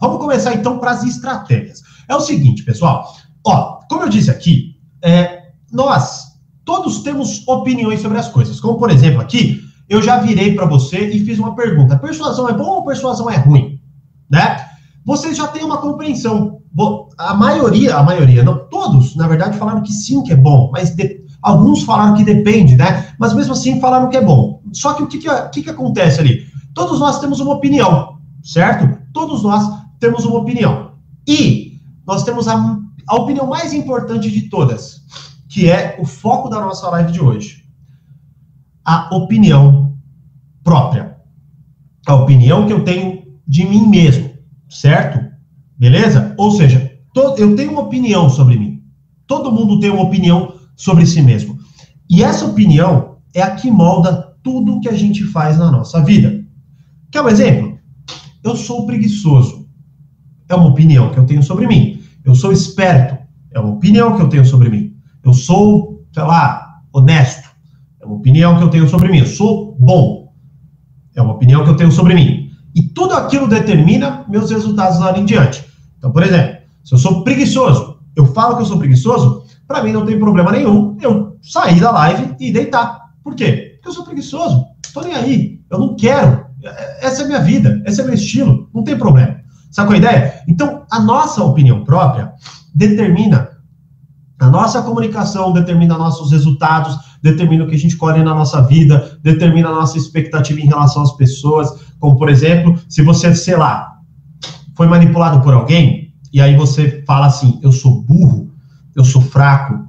Vamos começar, então, para as estratégias. É o seguinte, pessoal. Ó, como eu disse aqui, nós todos temos opiniões sobre as coisas. Como, por exemplo, aqui, eu já virei para você e fiz uma pergunta. Persuasão é bom ou persuasão é ruim? Né? Vocês já têm uma compreensão. A maioria, não todos, na verdade, falaram que sim, que é bom. Mas alguns falaram que depende, né? Mas, mesmo assim, falaram que é bom. Só que o que acontece ali? Todos nós temos uma opinião, certo? Todos nós temos uma opinião. E nós temos a opinião mais importante de todas, que é o foco da nossa live de hoje. A opinião própria. A opinião que eu tenho de mim mesmo, certo? Beleza? Ou seja, eu tenho uma opinião sobre mim. Todo mundo tem uma opinião sobre si mesmo. E essa opinião é a que molda tudo que a gente faz na nossa vida. Quer um exemplo? Eu sou preguiçoso. É uma opinião que eu tenho sobre mim. Eu sou esperto. É uma opinião que eu tenho sobre mim. Eu sou, sei lá, honesto. É uma opinião que eu tenho sobre mim. Eu sou bom. É uma opinião que eu tenho sobre mim. E tudo aquilo determina meus resultados lá em diante. Então, por exemplo, se eu sou preguiçoso, eu falo que eu sou preguiçoso, para mim não tem problema nenhum eu sair da live e deitar. Por quê? Porque eu sou preguiçoso. Tô nem aí. Eu não quero. Essa é a minha vida. Esse é o meu estilo. Não tem problema. Sabe qual a ideia? Então, a nossa opinião própria determina a nossa comunicação, determina nossos resultados, determina o que a gente colhe na nossa vida, determina a nossa expectativa em relação às pessoas. Como, por exemplo, se você, sei lá, foi manipulado por alguém, e aí você fala assim, eu sou burro, eu sou fraco,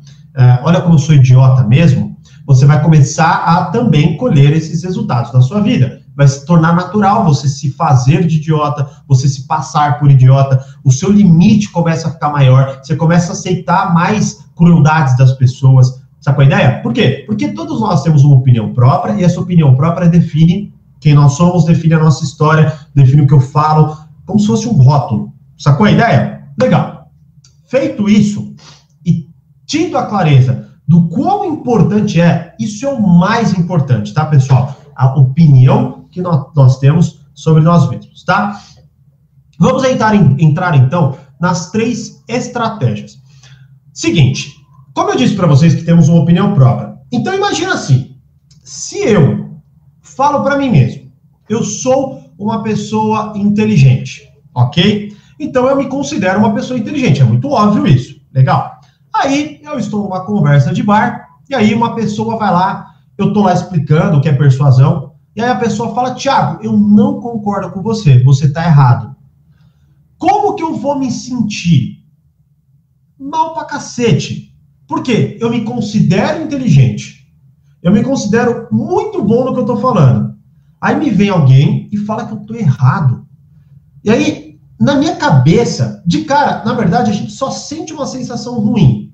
olha como eu sou idiota mesmo, você vai começar a também colher esses resultados da sua vida. Vai se tornar natural você se fazer de idiota, você se passar por idiota, o seu limite começa a ficar maior, você começa a aceitar mais crueldades das pessoas. Sabe qual a ideia? Por quê? Porque todos nós temos uma opinião própria, e essa opinião própria define quem nós somos, define a nossa história, define o que eu falo, como se fosse um rótulo. Sacou a ideia? Legal. Feito isso, e tido a clareza do quão importante é, isso é o mais importante, tá, pessoal? A opinião que nós temos sobre nós mesmos, tá? Vamos entrar, então, nas três estratégias. Seguinte, como eu disse para vocês que temos uma opinião própria, então imagina assim, se eu falo para mim mesmo, eu sou uma pessoa inteligente, ok? Então eu me considero uma pessoa inteligente, é muito óbvio isso, legal? Aí eu estou numa conversa de bar, e aí uma pessoa vai lá, eu estou lá explicando o que é persuasão, e aí a pessoa fala, Thiago, eu não concordo com você, você está errado. Como que eu vou me sentir? Mal pra cacete. Por quê? Eu me considero inteligente. Eu me considero muito bom no que eu estou falando. Aí me vem alguém e fala que eu estou errado. E aí, na minha cabeça, de cara, na verdade, a gente só sente uma sensação ruim.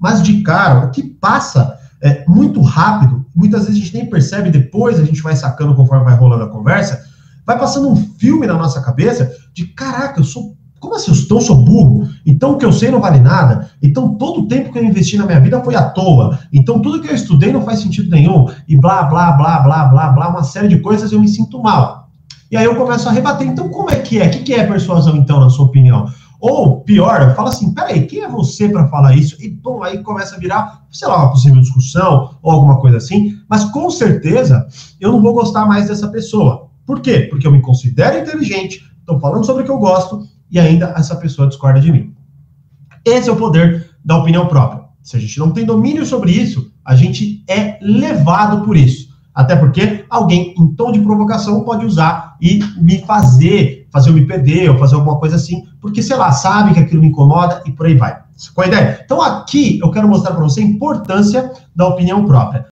Mas de cara, o que passa é muito rápido. Muitas vezes a gente nem percebe, depois a gente vai sacando conforme vai rolando a conversa, vai passando um filme na nossa cabeça de, caraca, eu sou, como assim, eu sou burro? Então o que eu sei não vale nada? Então todo o tempo que eu investi na minha vida foi à toa? Então tudo que eu estudei não faz sentido nenhum? E blá, blá, blá, blá, blá, blá, uma série de coisas, eu me sinto mal. E aí eu começo a rebater, então como é que é? O que é persuasão, então, na sua opinião? Ou, pior, eu falo assim, peraí, quem é você para falar isso? E, bom, aí começa a virar, sei lá, uma possível discussão ou alguma coisa assim, mas com certeza eu não vou gostar mais dessa pessoa. Por quê? Porque eu me considero inteligente, estou falando sobre o que eu gosto e ainda essa pessoa discorda de mim. Esse é o poder da opinião própria. Se a gente não tem domínio sobre isso, a gente é levado por isso. Até porque alguém, em tom de provocação, pode usar e me fazer eu me perder, ou fazer alguma coisa assim, porque, sei lá, sabe que aquilo me incomoda e por aí vai. Qual a ideia? Então, aqui eu quero mostrar para você a importância da opinião própria.